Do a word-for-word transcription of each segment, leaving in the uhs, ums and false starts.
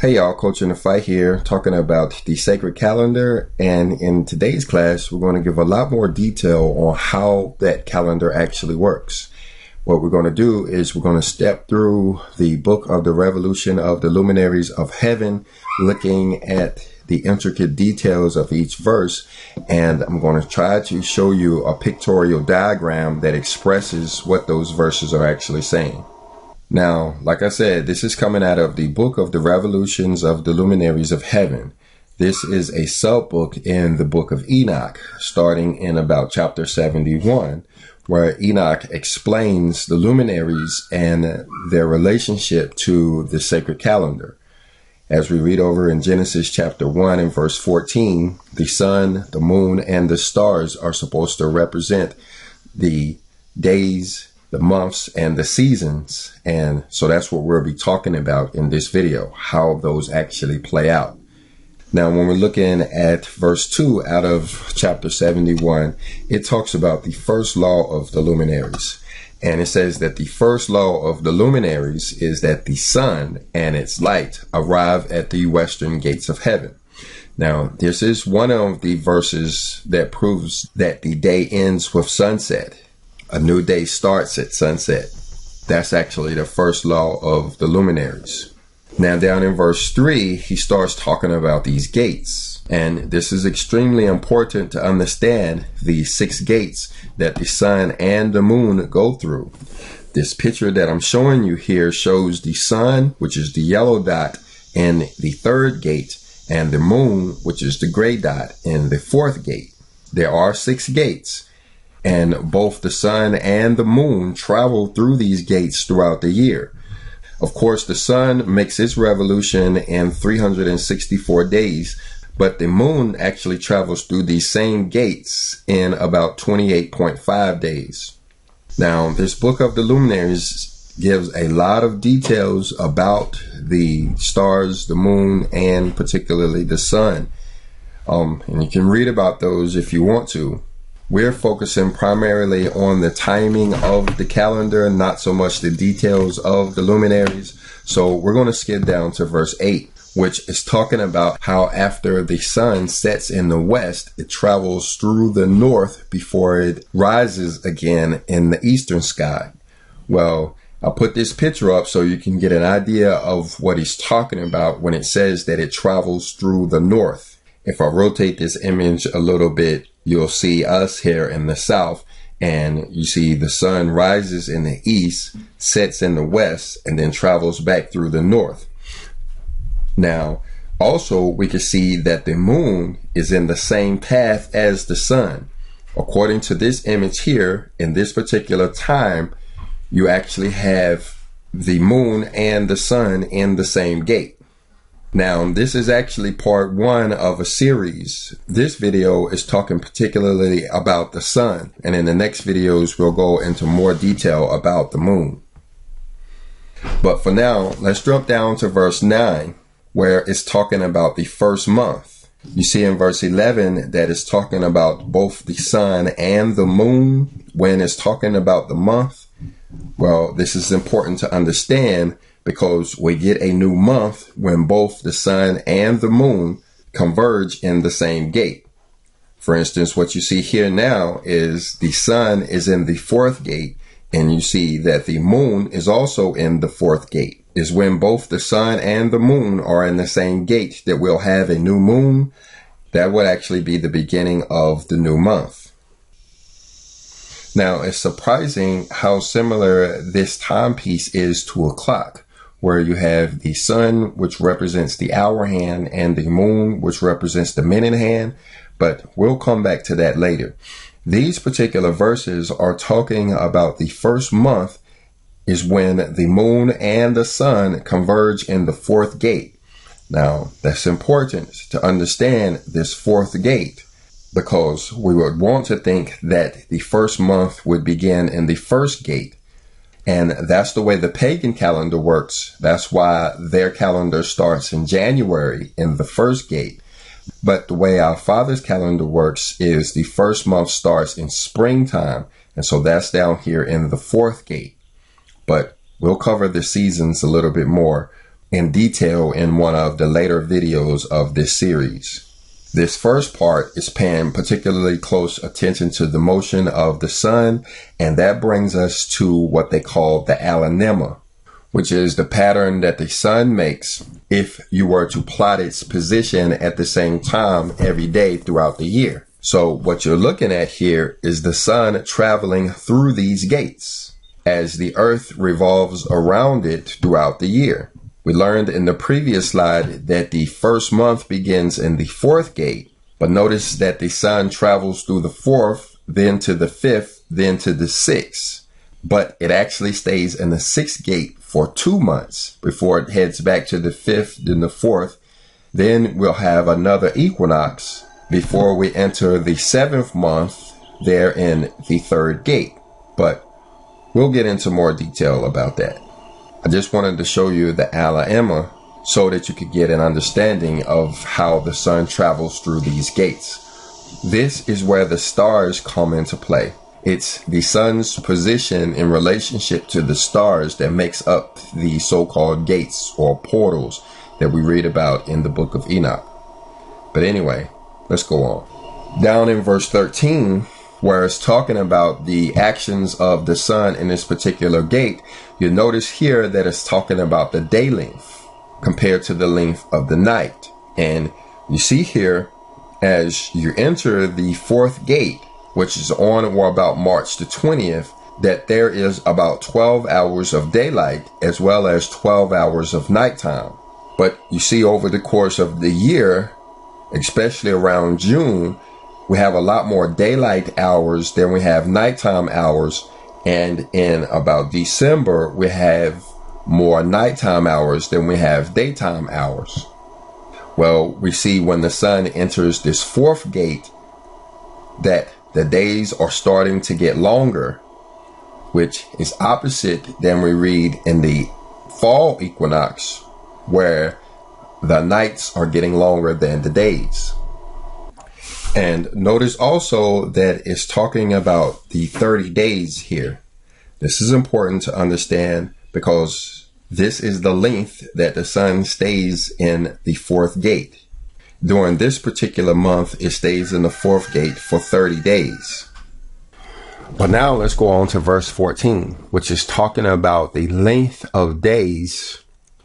Hey y'all, Coach in the Fight here, talking about the sacred calendar, and in today's class we're going to give a lot more detail on how that calendar actually works. What we're going to do is we're going to step through the Book of the Revolution of the Luminaries of Heaven, looking at the intricate details of each verse, and I'm going to try to show you a pictorial diagram that expresses what those verses are actually saying. Now, like I said, this is coming out of the Book of the Revolutions of the Luminaries of Heaven. This is a sub-book in the Book of Enoch, starting in about chapter seventy-one, where Enoch explains the luminaries and their relationship to the sacred calendar. As we read over in Genesis chapter one and verse fourteen, the sun, the moon, and the stars are supposed to represent the days, the months, and the seasons. And so that's what we'll be talking about in this video, how those actually play out. Now, when we're looking at verse two out of chapter seventy-one, it talks about the first law of the luminaries. And it says that the first law of the luminaries is that the sun and its light arrive at the western gates of heaven. Now, this is one of the verses that proves that the day ends with sunset. A new day starts at sunset. That's actually the first law of the luminaries. Now, down in verse three, he starts talking about these gates. And this is extremely important to understand the six gates that the sun and the moon go through. This picture that I'm showing you here shows the sun, which is the yellow dot, in the third gate, and the moon, which is the gray dot, in the fourth gate. There are six gates. And both the sun and the moon travel through these gates throughout the year. Of course, the sun makes its revolution in three hundred sixty-four days, but the moon actually travels through these same gates in about twenty-eight point five days. Now, this Book of the Luminaries gives a lot of details about the stars, the moon, and particularly the sun. Um, and you can read about those if you want to. We're focusing primarily on the timing of the calendar, not so much the details of the luminaries. So we're going to skip down to verse eight, which is talking about how after the sun sets in the west, it travels through the north before it rises again in the eastern sky. Well, I'll put this picture up so you can get an idea of what he's talking about when it says that it travels through the north. If I rotate this image a little bit, you'll see us here in the south, and you see the sun rises in the east, sets in the west, and then travels back through the north. Now, also we can see that the moon is in the same path as the sun. According to this image here, in this particular time, you actually have the moon and the sun in the same gate. Now, this is actually part one of a series. This video is talking particularly about the sun, and in the next videos, we'll go into more detail about the moon. But for now, let's jump down to verse nine, where it's talking about the first month. You see in verse eleven that it's talking about both the sun and the moon when it's talking about the month. Well, this is important to understand, because we get a new month when both the sun and the moon converge in the same gate. For instance, what you see here now is the sun is in the fourth gate, and you see that the moon is also in the fourth gate. It's when both the sun and the moon are in the same gate that we'll have a new moon. That would actually be the beginning of the new month. Now, it's surprising how similar this timepiece is to a clock, where you have the sun, which represents the hour hand, and the moon, which represents the minute hand, but we'll come back to that later. These particular verses are talking about the first month is when the moon and the sun converge in the fourth gate. Now, that's important to understand this fourth gate, because we would want to think that the first month would begin in the first gate. And that's the way the pagan calendar works. That's why their calendar starts in January in the first gate. But the way our Father's calendar works is the first month starts in springtime. And so that's down here in the fourth gate. But we'll cover the seasons a little bit more. in detail in one of the later videos of this series. This first part is paying particularly close attention to the motion of the sun, and that brings us to what they call the analemma, which is the pattern that the sun makes if you were to plot its position at the same time every day throughout the year. So what you're looking at here is the sun traveling through these gates as the earth revolves around it throughout the year. We learned in the previous slide that the first month begins in the fourth gate, but notice that the sun travels through the fourth, then to the fifth, then to the sixth. But it actually stays in the sixth gate for two months before it heads back to the fifth, then the fourth. Then we'll have another equinox before we enter the seventh month there in the third gate. But we'll get into more detail about that. I just wanted to show you the analemma so that you could get an understanding of how the sun travels through these gates. This is where the stars come into play. It's the sun's position in relationship to the stars that makes up the so-called gates or portals that we read about in the Book of Enoch. But anyway, let's go on. Down in verse thirteen, where it's talking about the actions of the sun in this particular gate, you notice here that it's talking about the day length compared to the length of the night. And you see here, as you enter the fourth gate, which is on or about March the twentieth, that there is about twelve hours of daylight as well as twelve hours of nighttime. But you see, over the course of the year, especially around June, we have a lot more daylight hours than we have nighttime hours. And in about December, we have more nighttime hours than we have daytime hours. Well, we see when the sun enters this fourth gate that the days are starting to get longer, which is opposite than we read in the fall equinox, where the nights are getting longer than the days. And notice also that it's talking about the thirty days here. This is important to understand because this is the length that the sun stays in the fourth gate. During this particular month, it stays in the fourth gate for thirty days. But now let's go on to verse fourteen, which is talking about the length of days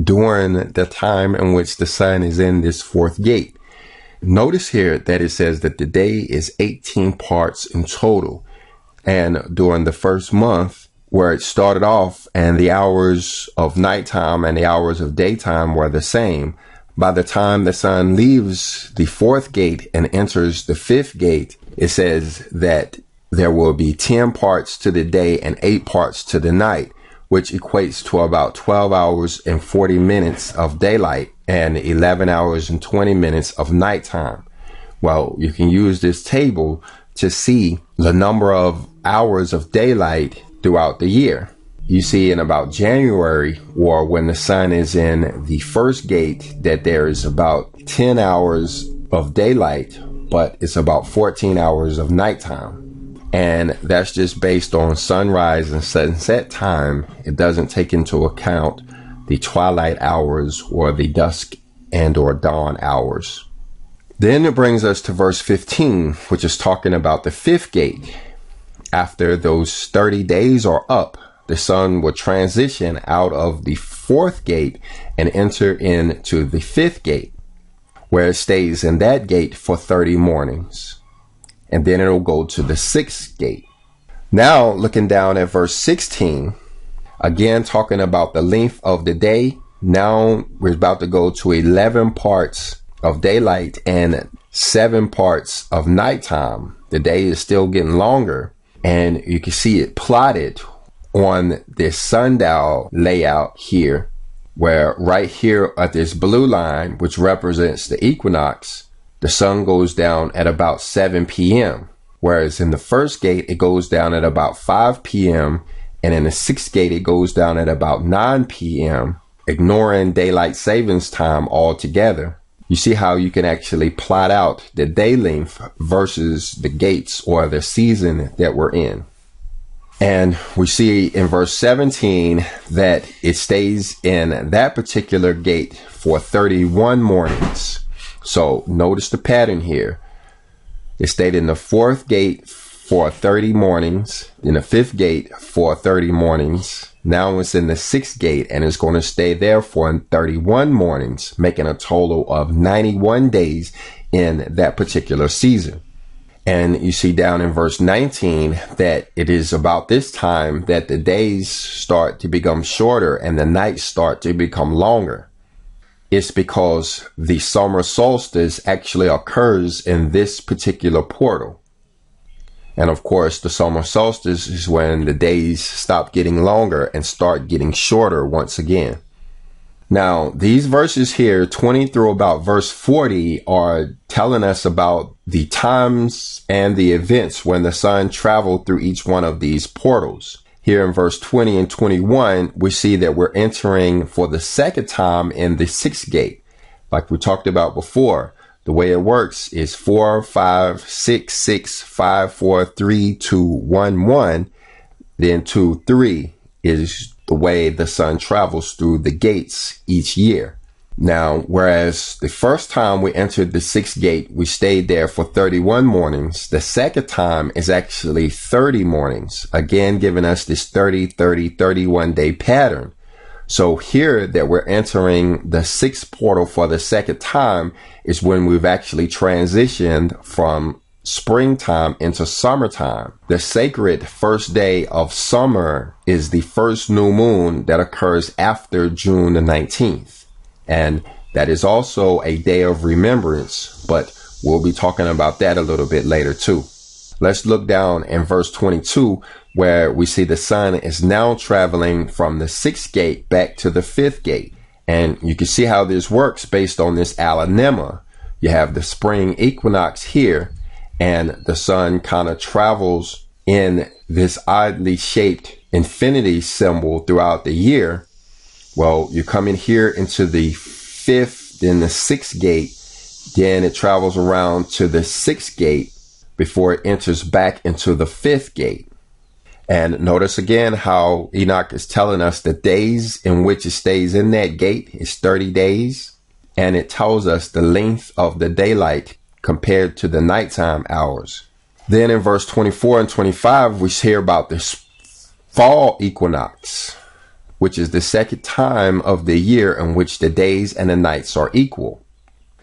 during the time in which the sun is in this fourth gate. Notice here that it says that the day is eighteen parts in total. And during the first month, where it started off and the hours of nighttime and the hours of daytime were the same, by the time the sun leaves the fourth gate and enters the fifth gate, it says that there will be ten parts to the day and eight parts to the night, which equates to about twelve hours and forty minutes of daylight and eleven hours and twenty minutes of nighttime. Well, you can use this table to see the number of hours of daylight throughout the year. You see in about January, or when the sun is in the first gate, that there is about ten hours of daylight, but it's about fourteen hours of nighttime. And that's just based on sunrise and sunset time. It doesn't take into account the twilight hours or the dusk and or dawn hours. Then it brings us to verse fifteen, which is talking about the fifth gate. After those thirty days are up, the sun will transition out of the fourth gate and enter into the fifth gate, where it stays in that gate for thirty mornings. And then it'll go to the sixth gate. Now, looking down at verse sixteen, again, talking about the length of the day. Now we're about to go to eleven parts of daylight and seven parts of nighttime. The day is still getting longer, and you can see it plotted on this sundial layout here, where right here at this blue line, which represents the equinox, the sun goes down at about seven p m Whereas in the first gate, it goes down at about five p m And in the sixth gate, it goes down at about nine p m, ignoring daylight savings time altogether. You see how you can actually plot out the day length versus the gates or the season that we're in. And we see in verse seventeen that it stays in that particular gate for thirty-one mornings. So notice the pattern here. It stayed in the fourth gate for thirty mornings, in the fifth gate for thirty mornings. Now it's in the sixth gate and it's going to stay there for thirty-one mornings, making a total of ninety-one days in that particular season. And you see down in verse nineteen that it is about this time that the days start to become shorter and the nights start to become longer. It's because the summer solstice actually occurs in this particular portal. And of course, the summer solstice is when the days stop getting longer and start getting shorter once again. Now, these verses here, twenty through about verse forty, are telling us about the times and the events when the sun traveled through each one of these portals. Here in verse twenty and twenty-one, we see that we're entering for the second time in the sixth gate. Like we talked about before, the way it works is four, five, six, six, five, four, three, two, one, one. Then two, three is the way the sun travels through the gates each year. Now, whereas the first time we entered the sixth gate, we stayed there for thirty-one mornings. The second time is actually thirty mornings, again, giving us this thirty, thirty, thirty-one day pattern. So here that we're entering the sixth portal for the second time is when we've actually transitioned from springtime into summertime. The sacred first day of summer is the first new moon that occurs after June the nineteenth. And that is also a day of remembrance, but we'll be talking about that a little bit later too. Let's look down in verse twenty-two, where we see the sun is now traveling from the sixth gate back to the fifth gate. And you can see how this works based on this analemma. You have the spring equinox here, and the sun kind of travels in this oddly shaped infinity symbol throughout the year. Well, you come in here into the fifth, then the sixth gate, then it travels around to the sixth gate before it enters back into the fifth gate. And notice again how Enoch is telling us the days in which it stays in that gate is thirty days. And it tells us the length of the daylight compared to the nighttime hours. Then in verse twenty-four and twenty-five, we hear about this fall equinox, which is the second time of the year in which the days and the nights are equal.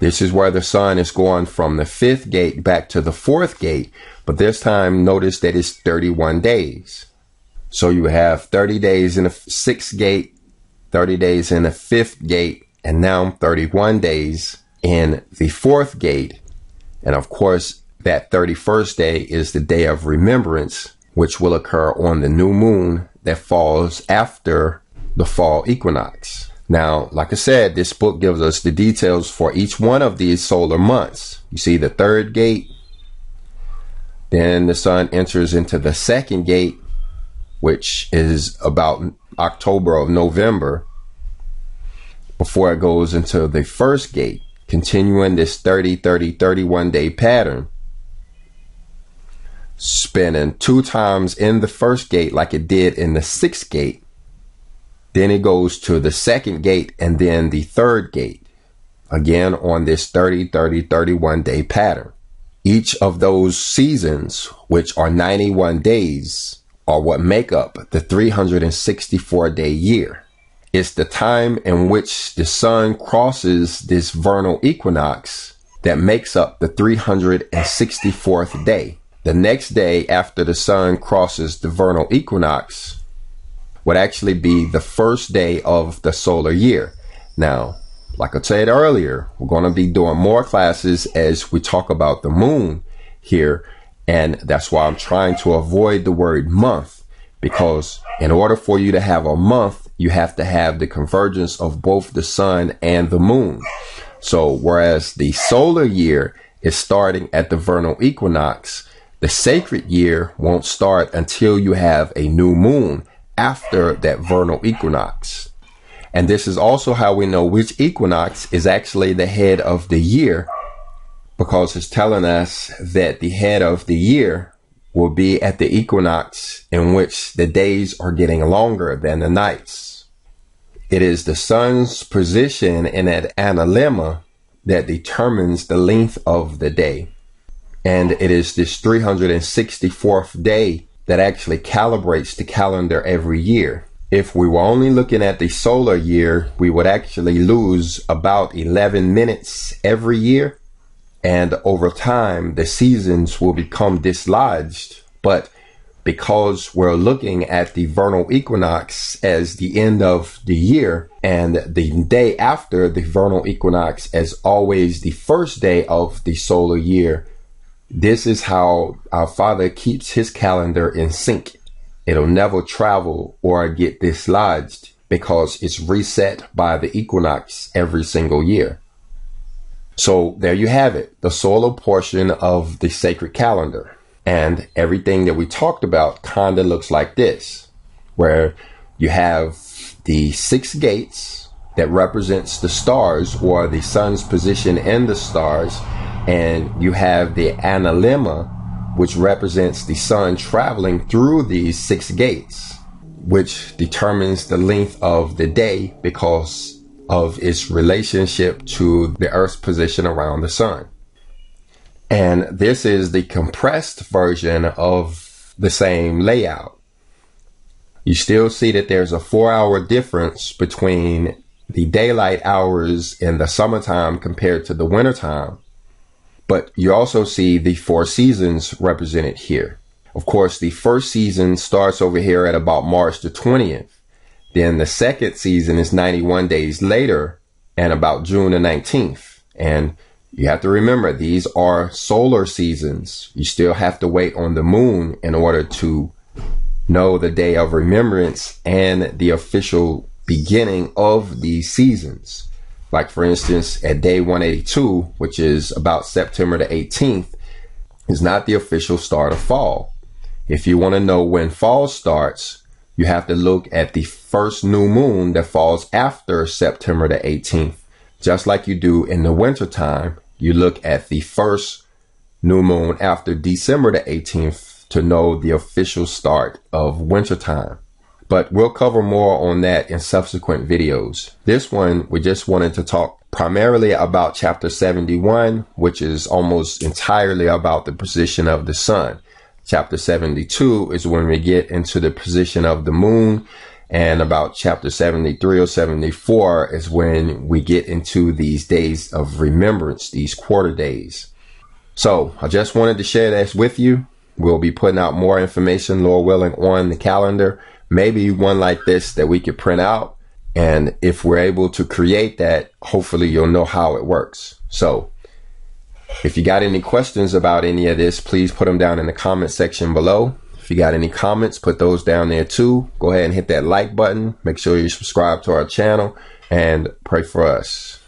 This is where the sun is going from the fifth gate back to the fourth gate, but this time notice that it's thirty-one days. So you have thirty days in the sixth gate, thirty days in the fifth gate, and now thirty-one days in the fourth gate. And of course, that thirty-first day is the day of remembrance, which will occur on the new moon that falls after the fall equinox. Now, like I said, this book gives us the details for each one of these solar months. You see the third gate, then the sun enters into the second gate, which is about October or November, before it goes into the first gate, continuing this thirty, thirty, thirty-one day pattern, spinning two times in the first gate like it did in the sixth gate. Then it goes to the second gate and then the third gate, again on this thirty, thirty, thirty-one day pattern. Each of those seasons, which are ninety-one days, are what make up the three hundred sixty-four day year. It's the time in which the sun crosses this vernal equinox that makes up the three hundred sixty-fourth day. The next day after the sun crosses the vernal equinox would actually be the first day of the solar year. Now, like I said earlier, we're going to be doing more classes as we talk about the moon here. And that's why I'm trying to avoid the word month, because in order for you to have a month, you have to have the convergence of both the sun and the moon. So whereas the solar year is starting at the vernal equinox, the sacred year won't start until you have a new moon after that vernal equinox. And this is also how we know which equinox is actually the head of the year, because it's telling us that the head of the year will be at the equinox, in which the days are getting longer than the nights. It is the sun's position in an analemma that determines the length of the day. And it is this three hundred sixty-fourth day that actually calibrates the calendar every year. If we were only looking at the solar year, we would actually lose about eleven minutes every year. And over time, the seasons will become dislodged. But because we're looking at the vernal equinox as the end of the year, and the day after the vernal equinox as always the first day of the solar year, this is how our Father keeps his calendar in sync. It'll never travel or get dislodged because it's reset by the equinox every single year. So there you have it, the solar portion of the sacred calendar. And everything that we talked about kind of looks like this, where you have the six gates that represents the stars, or the sun's position in the stars. And you have the analemma, which represents the sun traveling through these six gates, which determines the length of the day because of its relationship to the earth's position around the sun. And this is the compressed version of the same layout. You still see that there's a four hour difference between the daylight hours in the summertime compared to the wintertime. But you also see the four seasons represented here. Of course, the first season starts over here at about March the twentieth. Then the second season is ninety-one days later and about June the nineteenth. And you have to remember, these are solar seasons. You still have to wait on the moon in order to know the day of remembrance and the official beginning of these seasons. Like, for instance, at day one eighty-two, which is about September the eighteenth, is not the official start of fall. If you want to know when fall starts, you have to look at the first new moon that falls after September the eighteenth. Just like you do in the wintertime, you look at the first new moon after December the eighteenth to know the official start of wintertime. But we'll cover more on that in subsequent videos. This one, we just wanted to talk primarily about chapter seventy-one, which is almost entirely about the position of the sun. Chapter seventy-two is when we get into the position of the moon, and about chapter seventy-three or seventy-four is when we get into these days of remembrance, these quarter days. So I just wanted to share this with you. We'll be putting out more information, Lord willing, on the calendar. Maybe one like this that we could print out. And if we're able to create that, hopefully you'll know how it works. So if you got any questions about any of this, please put them down in the comment section below. If you got any comments, put those down there too. Go ahead and hit that like button. Make sure you subscribe to our channel and pray for us.